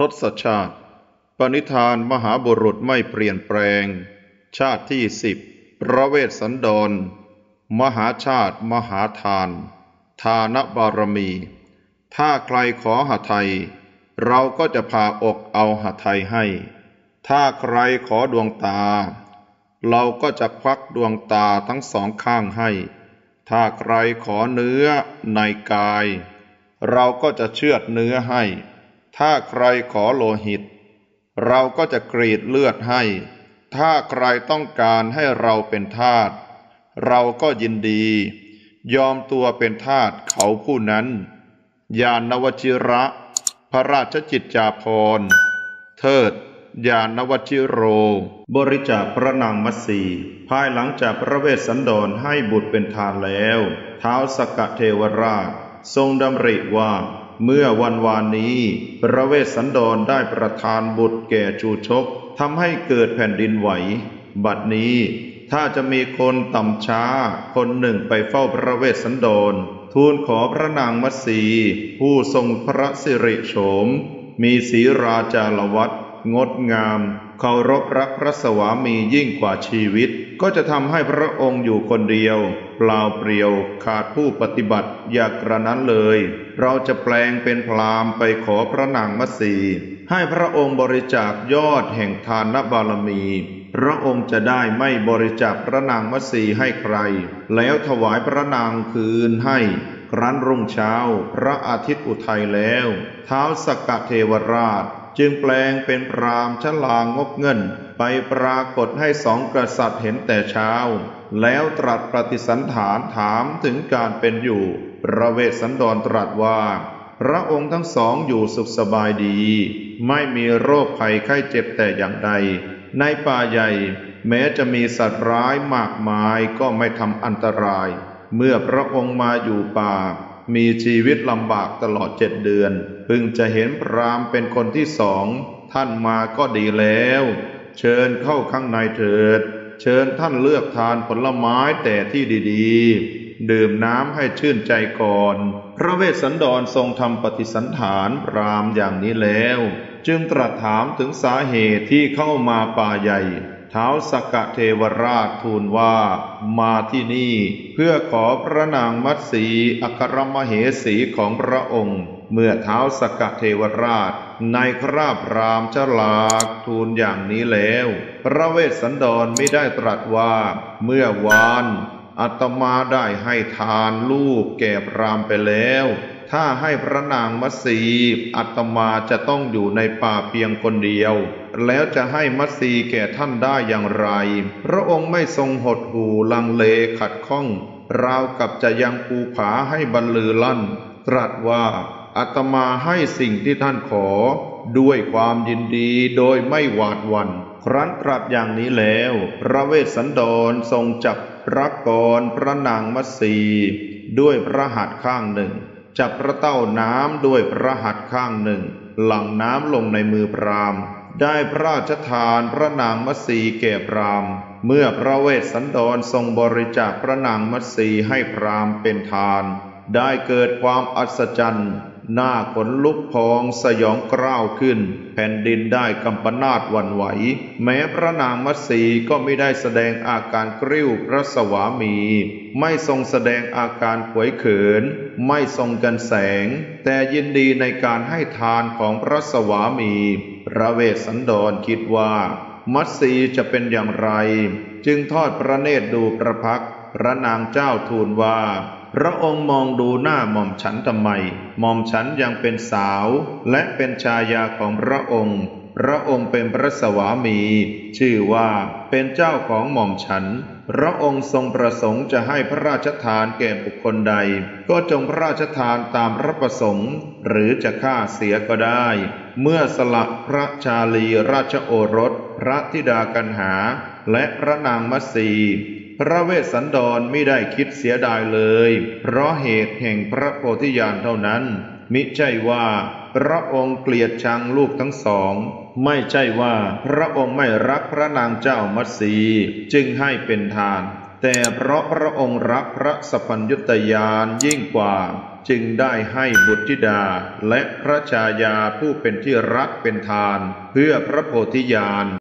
ทศชาติปณิธานมหาบุรุษไม่เปลี่ยนแปลงชาติที่10พระเวสสันดรมหาชาติมหาทานทานบารมีถ้าใครขอหทัยเราก็จะพาอกเอาหทัยให้ถ้าใครขอดวงตาเราก็จะควักดวงตาทั้งสองข้างให้ถ้าใครขอเนื้อในกายเราก็จะเชือดเนื้อให้ถ้าใครขอโลหิตเราก็จะกรีดเลือดให้ถ้าใครต้องการให้เราเป็นทาสเราก็ยินดียอมตัวเป็นทาสเขาผู้นั้นญาณวชิระพระราชจิตจาภรณ์เทิดญาณวชิโรบริจาคพระนางมัตสีภายหลังจากพระเวสสันดรให้บุตรเป็นทานแล้วท้าวสักกเทวราชทรงดำริว่าเมื่อวันวานนี้พระเวสสันดรได้ประทานบุตรแก่ชูชกทำให้เกิดแผ่นดินไหวบัดนี้ถ้าจะมีคนต่ำช้าคนหนึ่งไปเฝ้าพระเวสสันดรทูลขอพระนางมัตสีผู้ทรงพระสิริโฉมมีศรีราจาลวัตรงดงามเคารพรักพระสวามียิ่งกว่าชีวิตก็จะทำให้พระองค์อยู่คนเดียวเปล่าเปลี่ยวขาดผู้ปฏิบัติอย่ากระนั้นเลยเราจะแปลงเป็นพราหมณ์ไปขอพระนางมัตสีให้พระองค์บริจาคยอดแห่งทานบารมีพระองค์จะได้ไม่บริจาคพระนางมัตสีให้ใครแล้วถวายพระนางคืนให้ครั้นรุ่งเช้าพระอาทิตย์อุทัยแล้วท้าวสักกเทวราชจึงแปลงเป็นพราหมณ์ชลางกเงินไปปรากฏให้สองกษัตริย์เห็นแต่เช้าแล้วตรัสปฏิสันถานถามถึงการเป็นอยู่พระเวสสันดรตรัสว่าพระองค์ทั้งสองอยู่สุขสบายดีไม่มีโรคภัยไข้เจ็บแต่อย่างใดในป่าใหญ่แม้จะมีสัตว์ร้ายมากมายก็ไม่ทำอันตรายเมื่อพระองค์มาอยู่ป่ามีชีวิตลำบากตลอด7 เดือนพึงจะเห็นพราหมณ์เป็นคนที่สองท่านมาก็ดีแล้วเชิญเข้าข้างในเถิดเชิญท่านเลือกทานผลไม้แต่ที่ดีๆดื่มน้ำให้ชื่นใจก่อนพระเวสสันดรทรงทำปฏิสันถานพราหมณ์อย่างนี้แล้วจึงตรัสถามถึงสาเหตุที่เข้ามาป่าใหญ่ท้าวสักกเทวราชทูลว่ามาที่นี่เพื่อขอพระนางมัตสีอัครมเหสีของพระองค์เมื่อท้าวสักกเทวราชในคราบพราหมณ์ชลาทูลอย่างนี้แล้วพระเวสสันดรไม่ได้ตรัสว่าเมื่อวานอาตมาได้ให้ทานลูกแก่พราหมณ์ไปแล้วถ้าให้พระนางมัตสีอาตมาจะต้องอยู่ในป่าเพียงคนเดียวแล้วจะให้มัตสีแก่ท่านได้อย่างไรพระองค์ไม่ทรงหดหู่ลังเลขัดข้องราวกับจะยังภูผาให้บรรลือลั่นตรัสว่าอาตมาให้สิ่งที่ท่านขอด้วยความยินดีโดยไม่หวาดหวั่นครั้นตรัสอย่างนี้แล้วพระเวสสันดรทรงจับพระกรพระนางมัตสีด้วยพระหัตถ์ข้างหนึ่งจับพระเต้าน้ำด้วยพระหัตถ์ข้างหนึ่งหลั่งน้ำลงในมือพราหมณ์ได้พระราชทานพระนางมัตสีแก่พราหมณ์เมื่อพระเวสสันดรทรงบริจาคพระนางมัตสีให้พราหมณ์เป็นทานได้เกิดความอัศจรรย์หน้าขนลุกพองสยองกร้าวขึ้นแผ่นดินได้กำปนาตหวั่นไหวแม้พระนางมัตสีก็ไม่ได้แสดงอาการกริ้วพระสวามีไม่ทรงแสดงอาการขวยเขินไม่ทรงกันแสงแต่ยินดีในการให้ทานของพระสวามีพระเวสสันดรคิดว่ามัตสีจะเป็นอย่างไรจึงทอดพระเนตรดูพระพักตร์พระนางเจ้าทูลว่าพระองค์มองดูหน้าหม่อมฉันทำไมหม่อมฉันยังเป็นสาวและเป็นชายาของพระองค์พระองค์เป็นพระสวามีชื่อว่าเป็นเจ้าของหม่อมฉันพระองค์ทรงประสงค์จะให้พระราชทานแก่บุคคลใดก็จงพระราชทานตามพระประสงค์หรือจะฆ่าเสียก็ได้เมื่อสละพระชาลีราชโอรสพระธิดากัณหาและพระนางมัตสีพระเวสสันดรไม่ได้คิดเสียดายเลยเพราะเหตุแห่งพระโพธิญาณเท่านั้นมิใช่ว่าพระองค์เกลียดชังลูกทั้งสองไม่ใช่ว่าพระองค์ไม่รักพระนางเจ้ามัตสีจึงให้เป็นทาน แต่เพราะพระองค์รักพระสัพพัญญุตญาณยิ่งกว่าจึงได้ให้บุตรธิดาและพระชายาผู้เป็นที่รักเป็นทานเพื่อพระโพธิญาณ